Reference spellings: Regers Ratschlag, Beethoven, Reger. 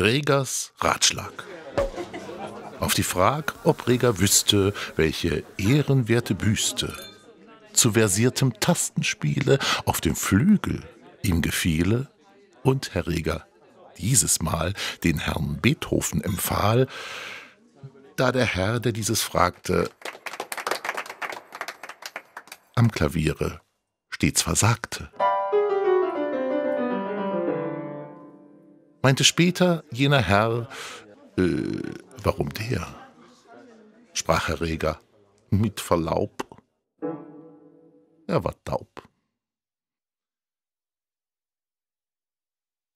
Regers Ratschlag. Auf die Frage, ob Reger wüsste, welche ehrenwerte Büste zu versiertem Tastenspiele auf dem Flügel ihm gefiele und Herr Reger dieses Mal den Herrn Beethoven empfahl, da der Herr, der dieses fragte, am Klaviere stets versagte. Meinte später jener Herr, warum der? Sprach Herr Reger, mit Verlaub, er war taub.